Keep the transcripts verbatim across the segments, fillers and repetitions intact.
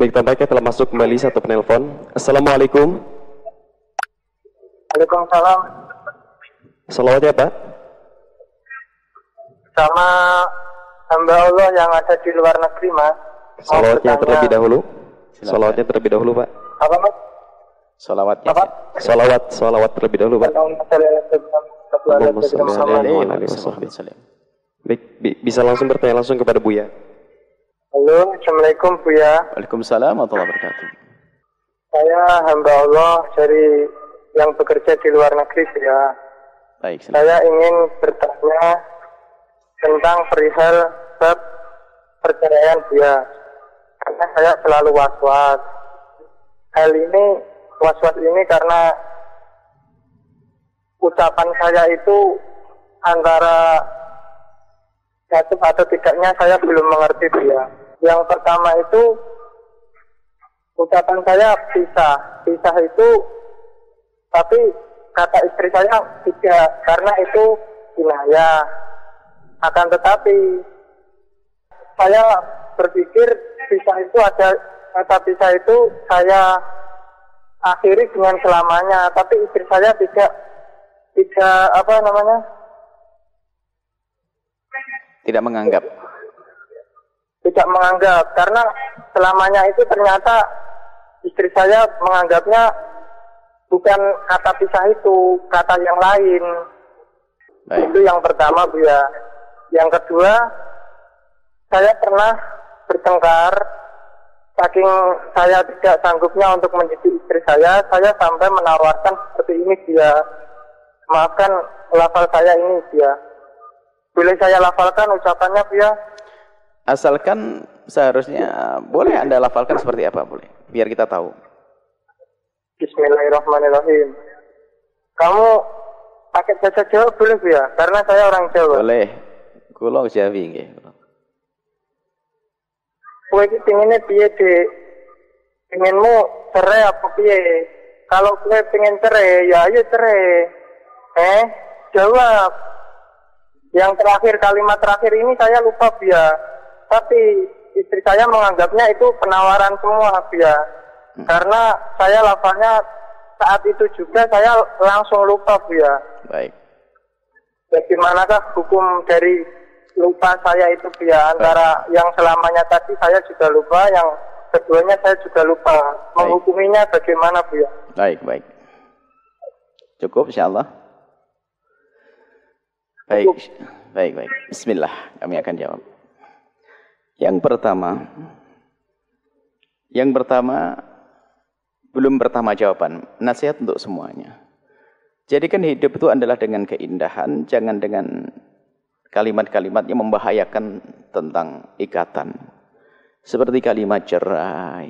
Baik, tampaknya telah masuk kembali satu penelpon. Assalamualaikum. Waalaikumsalam. Salawatnya Pak? Sama hamba Allah yang ada di luar negeri, Mas. Salawatnya terlebih dahulu. Salawatnya terlebih dahulu, Pak. Apa, Mas? Salawatnya. Apa? Salawat, salawat terlebih dahulu, Pak. Baik, bisa langsung bertanya langsung kepada Buya. Halo, Assalamualaikum Buya. Waalaikumsalam warahmatullahi wabarakatuh. Saya hamba Allah dari yang bekerja di luar negeri, Buya. Baik, silakan. Saya ingin bertanya tentang perihal bab perceraian, Buya. Karena saya selalu was-was. Hal ini, was-was ini karena ucapan saya itu antara jatuh atau tidaknya saya belum mengerti, Buya. Yang pertama itu ucapan saya pisah, pisah itu tapi kata istri saya tidak, karena itu wilayah. Akan tetapi saya berpikir pisah itu ada kata pisah itu saya akhiri dengan selamanya, tapi istri saya tidak tidak apa namanya tidak menganggap. Tidak menganggap, karena selamanya itu ternyata istri saya menganggapnya bukan kata pisah itu, kata yang lain. Baik. Itu yang pertama, Buya. Yang kedua, saya pernah bertengkar, saking saya tidak sanggupnya untuk mendidik istri saya, saya sampai menawarkan seperti ini, Buya. Maafkan lafal saya ini, Buya. Boleh saya lafalkan ucapannya, Buya? Asalkan seharusnya boleh Anda lafalkan seperti apa, boleh biar kita tahu. Bismillahirrahmanirrahim. Kamu pakai bahasa Jawa boleh, ya? Karena saya orang Jawa. Boleh. Kulo Jawi nggih. Kowe iki pengene piye, Dik? Pengenmu cerai apa piye? Kalau kowe pengen cerai, ya ayo cerai. Eh, jawab. Yang terakhir, kalimat terakhir ini saya lupa, ya. Tapi istri saya menganggapnya itu penawaran semua, Buya. Hmm. Karena saya lafalnya saat itu juga saya langsung lupa, Buya. Baik. Bagaimanakah hukum dari lupa saya itu, Buya? Antara baik, yang selamanya tadi saya juga lupa, yang keduanya saya juga lupa. Baik. Menghukuminya bagaimana, Buya? Baik, baik. Cukup, insyaallah. Baik, baik, baik. Bismillah, kami akan jawab. Yang pertama, yang pertama belum pertama jawaban. Nasihat untuk semuanya. Jadikan hidup itu adalah dengan keindahan, jangan dengan kalimat-kalimat yang membahayakan tentang ikatan. Seperti kalimat cerai,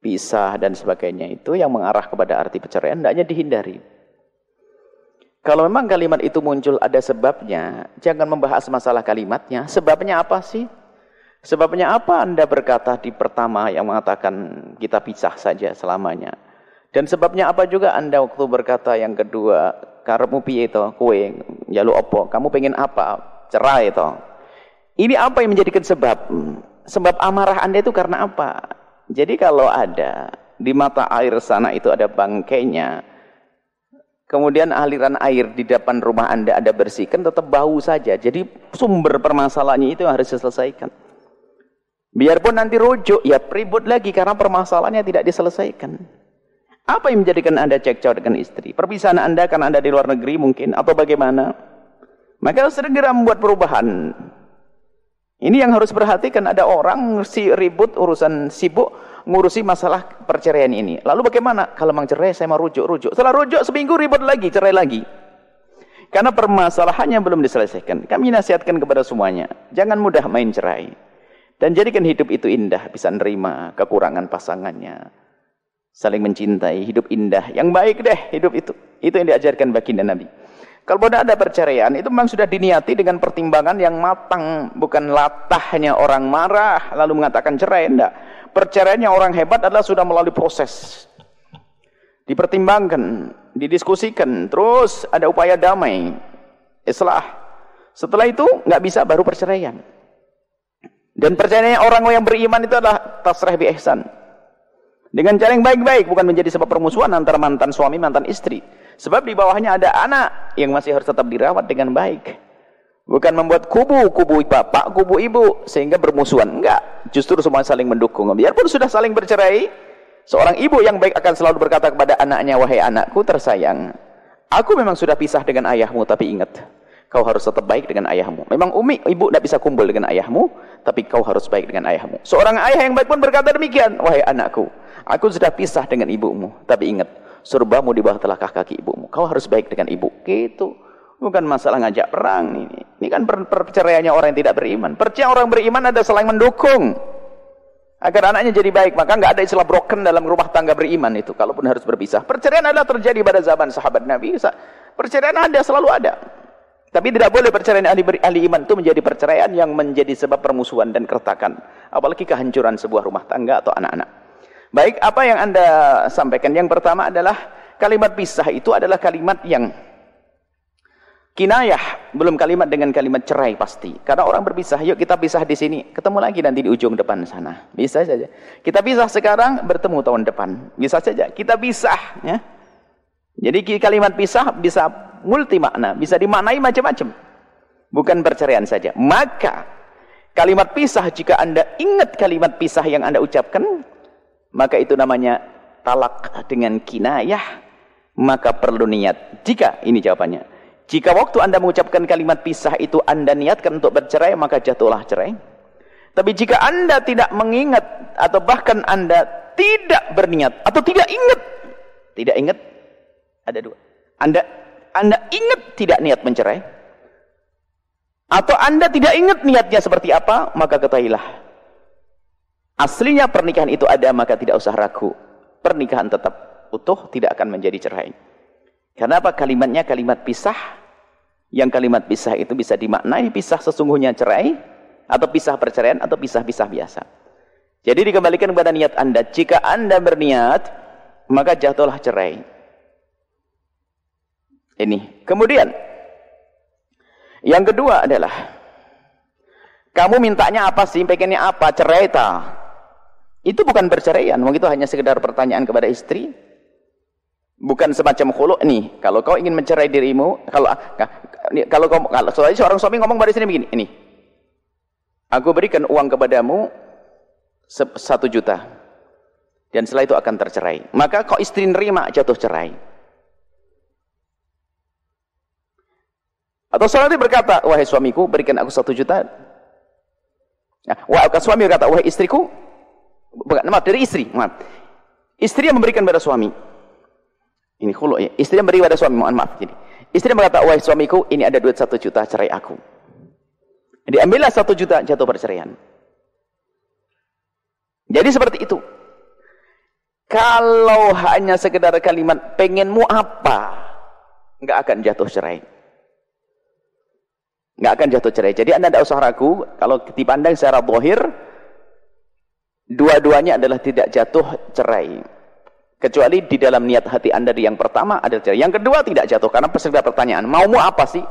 pisah dan sebagainya itu yang mengarah kepada arti perceraian hendaknya dihindari. Kalau memang kalimat itu muncul ada sebabnya, jangan membahas masalah kalimatnya. Sebabnya apa sih? Sebabnya apa Anda berkata di pertama yang mengatakan kita pisah saja selamanya? Dan sebabnya apa juga Anda waktu berkata yang kedua, karepmu piye to, kowe njaluk apa, kamu pengen apa, cerai to. Ini apa yang menjadikan sebab? Sebab amarah Anda itu karena apa? Jadi kalau ada di mata air sana itu ada bangkainya, kemudian aliran air di depan rumah Anda Anda bersihkan, tetap bau saja. Jadi sumber permasalahannya itu harus diselesaikan. Biarpun nanti rujuk, ya ribut lagi karena permasalahannya tidak diselesaikan. Apa yang menjadikan Anda cekcok dengan istri? Perpisahan Anda karena Anda di luar negeri mungkin, atau bagaimana? Maka segera membuat perubahan. Ini yang harus perhatikan, ada orang si ribut urusan sibuk ngurusi masalah perceraian ini. Lalu bagaimana? Kalau memang cerai saya mau rujuk-rujuk. Setelah rujuk seminggu ribut lagi, cerai lagi. Karena permasalahannya belum diselesaikan. Kami nasihatkan kepada semuanya, jangan mudah main cerai. Dan jadikan hidup itu indah, bisa nerima kekurangan pasangannya. Saling mencintai, hidup indah. Yang baik deh hidup itu. Itu yang diajarkan baginda Nabi. Kalau sudah ada perceraian, itu memang sudah diniati dengan pertimbangan yang matang. Bukan latahnya orang marah lalu mengatakan cerai, enggak. Perceraian yang orang hebat adalah sudah melalui proses. Dipertimbangkan, didiskusikan, terus ada upaya damai, islah. Setelah itu, enggak bisa baru perceraian. Dan perceraian orang yang beriman itu adalah at-tasrih bi ihsan, dengan cara yang baik-baik, bukan menjadi sebab permusuhan antara mantan suami, mantan istri. Sebab di bawahnya ada anak yang masih harus tetap dirawat dengan baik. Bukan membuat kubu, kubu bapak, kubu ibu, sehingga bermusuhan. Enggak, justru semua saling mendukung. Biarpun sudah saling bercerai, seorang ibu yang baik akan selalu berkata kepada anaknya, wahai anakku tersayang, aku memang sudah pisah dengan ayahmu, tapi ingat, kau harus tetap baik dengan ayahmu. Memang umi, ibu tidak bisa kumpul dengan ayahmu, tapi kau harus baik dengan ayahmu. Seorang ayah yang baik pun berkata demikian, wahai anakku, aku sudah pisah dengan ibumu, tapi ingat, surbamu di bawah telapak kaki ibumu. Kau harus baik dengan ibu. Gitu. Bukan masalah ngajak perang. Ini, ini kan per perceraiannya orang yang tidak beriman. Perceraian orang beriman ada saling mendukung agar anaknya jadi baik. Maka nggak ada istilah broken dalam rumah tangga beriman itu, kalaupun harus berpisah. Perceraian adalah terjadi pada zaman sahabat Nabi. Perceraian ada, selalu ada. Tapi tidak boleh perceraian ahli, ahli iman itu menjadi perceraian yang menjadi sebab permusuhan dan keretakan, apalagi kehancuran sebuah rumah tangga atau anak-anak. Baik, apa yang Anda sampaikan? Yang pertama adalah kalimat pisah itu adalah kalimat yang kinayah, belum kalimat dengan kalimat cerai pasti. Karena orang berpisah, yuk kita pisah di sini, ketemu lagi nanti di ujung depan sana. Bisa saja. Kita pisah sekarang, bertemu tahun depan. Bisa saja. Kita pisah, ya. Jadi kalimat pisah bisa multi makna, bisa dimaknai macam-macam, bukan perceraian saja. Maka kalimat pisah, jika Anda ingat kalimat pisah yang Anda ucapkan, maka itu namanya talak dengan kinayah, maka perlu niat. Jika, ini jawabannya, jika waktu Anda mengucapkan kalimat pisah itu Anda niatkan untuk bercerai, maka jatuhlah cerai. Tapi jika Anda tidak mengingat, atau bahkan Anda tidak berniat, atau tidak ingat, tidak ingat ada dua. Anda Anda ingat tidak niat mencerai, atau Anda tidak ingat niatnya seperti apa, maka ketahuilah, aslinya pernikahan itu ada, maka tidak usah ragu. Pernikahan tetap utuh, tidak akan menjadi cerai. Kenapa kalimatnya kalimat pisah? Yang kalimat pisah itu bisa dimaknai pisah sesungguhnya cerai, atau pisah perceraian, atau pisah-pisah biasa. Jadi dikembalikan kepada niat Anda. Jika Anda berniat, maka jatuhlah cerai. Ini. Kemudian yang kedua adalah, kamu mintanya apa sih? Pengennya apa? Cerai ta? Itu bukan perceraian. Itu hanya sekedar pertanyaan kepada istri. Bukan semacam khulu nih. Kalau kau ingin mencerai dirimu, kalau kalau kalau, kalau seorang suami ngomong pada istri begini, ini, aku berikan uang kepadamu satu juta, dan setelah itu akan tercerai. Maka kau istri nerima, jatuh cerai. Atau seorang itu berkata, wahai suamiku, berikan aku satu juta. Nah, wah, suami berkata, wahai istriku, maaf, dari istri, maaf. Istri yang memberikan pada suami. Ini khulu, ya. Istri yang beri pada suami, maaf, maaf. Jadi, istri yang berkata, wahai suamiku, ini ada duit satu juta, cerai aku. Jadi ambillah satu juta, jatuh perceraian. Jadi seperti itu. Kalau hanya sekedar kalimat, pengenmu apa, enggak akan jatuh cerai. Nggak akan jatuh cerai. Jadi Anda tidak usah ragu, kalau dipandang secara zahir, dua-duanya adalah tidak jatuh cerai. Kecuali di dalam niat hati Anda yang pertama adalah cerai. Yang kedua tidak jatuh, karena sekedar pertanyaan, maumu apa sih?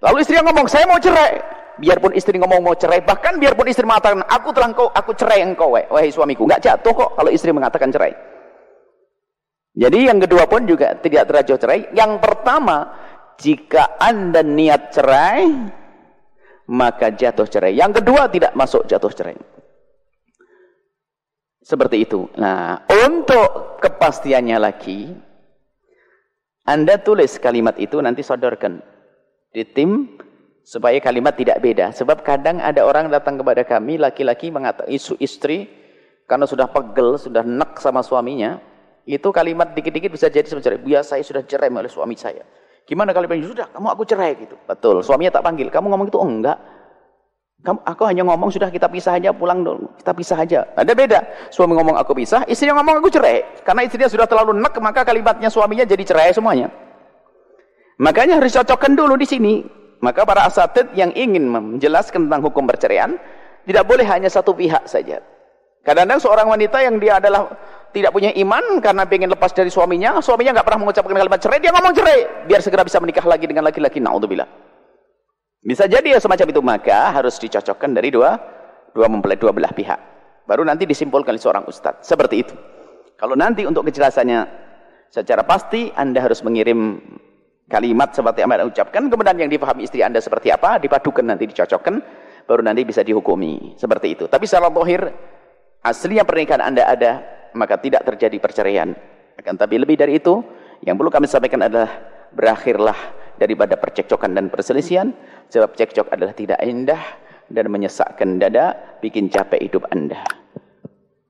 Lalu istri yang ngomong, saya mau cerai. Biarpun istri ngomong mau cerai, bahkan biarpun istri mengatakan, aku telah engkau, aku cerai engkau, wahai suamiku. Nggak jatuh kok kalau istri mengatakan cerai. Jadi yang kedua pun juga tidak terjatuh cerai. Yang pertama, jika Anda niat cerai, maka jatuh cerai. Yang kedua tidak masuk jatuh cerai. Seperti itu. Nah, untuk kepastiannya lagi, Anda tulis kalimat itu, nanti sodorkan di tim, supaya kalimat tidak beda. Sebab kadang ada orang datang kepada kami, laki-laki mengatakan, isu istri, karena sudah pegel, sudah nek sama suaminya, itu kalimat dikit-dikit bisa jadi seperti, ya saya sudah cerai oleh suami saya. Gimana kalau pengen, sudah kamu aku cerai gitu. Betul, suaminya tak panggil. Kamu ngomong gitu, oh, enggak. Kamu, aku hanya ngomong sudah kita pisah aja, pulang dulu. Kita pisah aja. Ada beda. Suami ngomong aku pisah, istrinya ngomong aku cerai. Karena istrinya sudah terlalu nek, maka kalimatnya suaminya jadi cerai semuanya. Makanya harus cocokkan dulu di sini. Maka para asatid yang ingin menjelaskan tentang hukum perceraian, tidak boleh hanya satu pihak saja. Kadang-kadang seorang wanita yang dia adalah tidak punya iman, karena ingin lepas dari suaminya, suaminya nggak pernah mengucapkan kalimat cerai, dia ngomong cerai, biar segera bisa menikah lagi dengan laki-laki. Naudzubillah. Bisa jadi ya semacam itu. Maka harus dicocokkan dari dua, dua, dua belah pihak. Baru nanti disimpulkan seorang ustadz. Seperti itu. Kalau nanti untuk kejelasannya secara pasti Anda harus mengirim kalimat seperti yang Anda ucapkan, kemudian yang dipahami istri Anda seperti apa, dipadukan nanti, dicocokkan, baru nanti bisa dihukumi. Seperti itu. Tapi secara zahir aslinya pernikahan Anda ada, maka tidak terjadi perceraian. Akan tapi lebih dari itu, yang perlu kami sampaikan adalah berakhirlah daripada percekcokan dan perselisihan, sebab cekcok adalah tidak indah dan menyesakkan dada, bikin capek hidup Anda.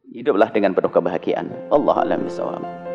Hiduplah dengan penuh kebahagiaan. Allahu a'lam bishawab.